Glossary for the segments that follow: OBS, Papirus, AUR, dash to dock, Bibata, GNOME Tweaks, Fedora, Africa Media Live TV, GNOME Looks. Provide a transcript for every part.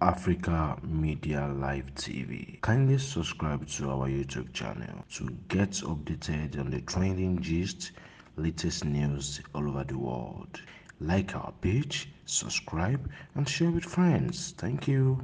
Africa Media Live TV. Kindly subscribe to our YouTube channel to get updated on the trending gist, latest news all over the world. Like our page, subscribe, and share with friends. Thank you.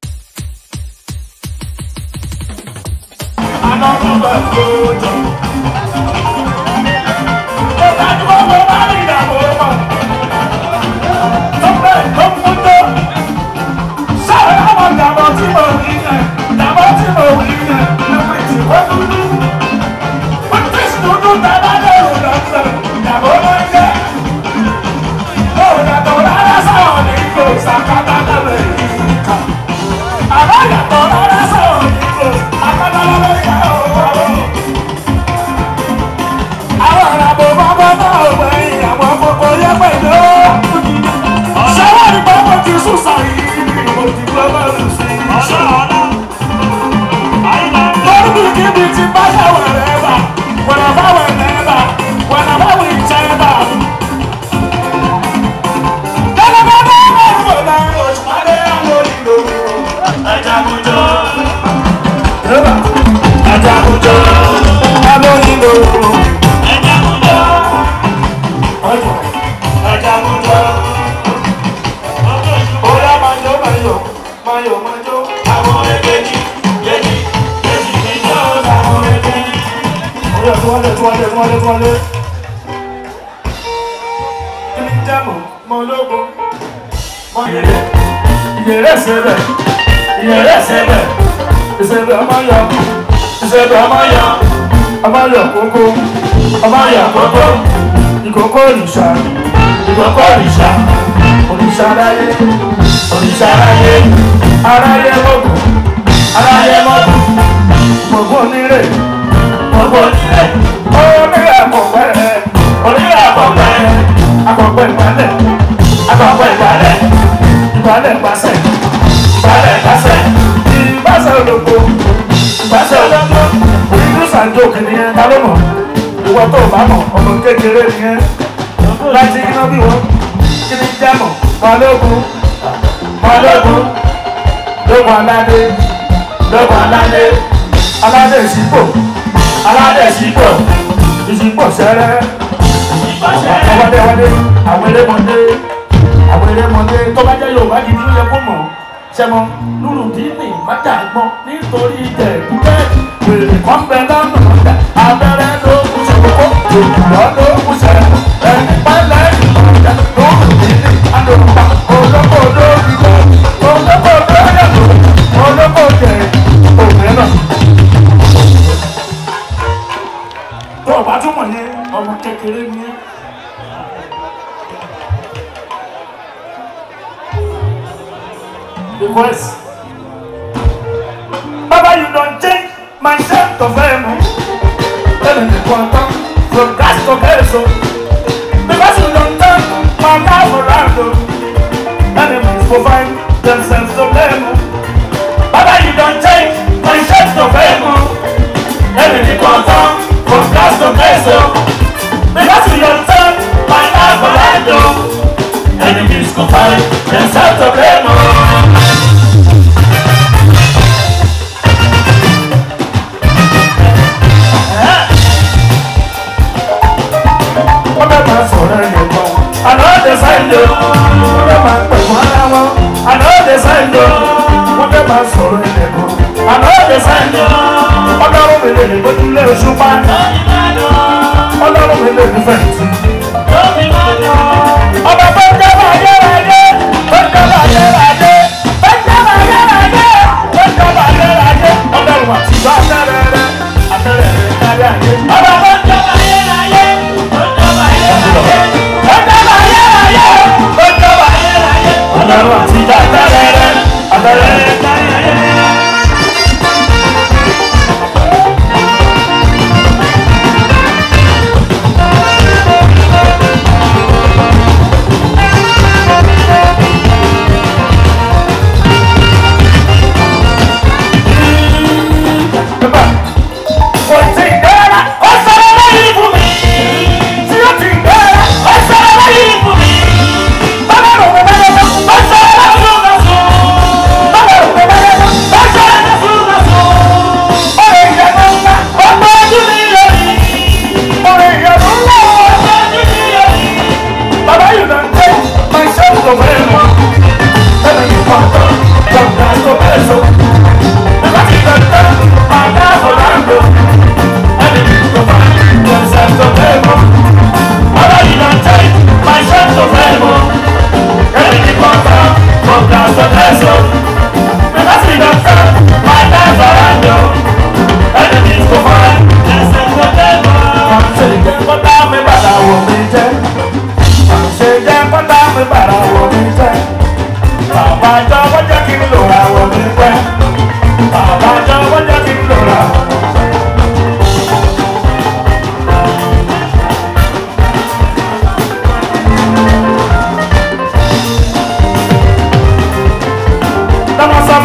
sọ̀rọ̀ yìí ní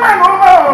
mẹ́nu mọ́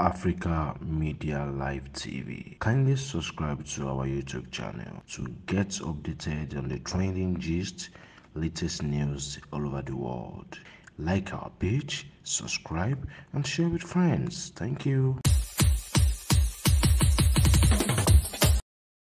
Africa Media Live TV. Kindly subscribe to our YouTube channel to get updated on the trending gist, latest news all over the world. Like our page, subscribe, and share with friends. Thank you.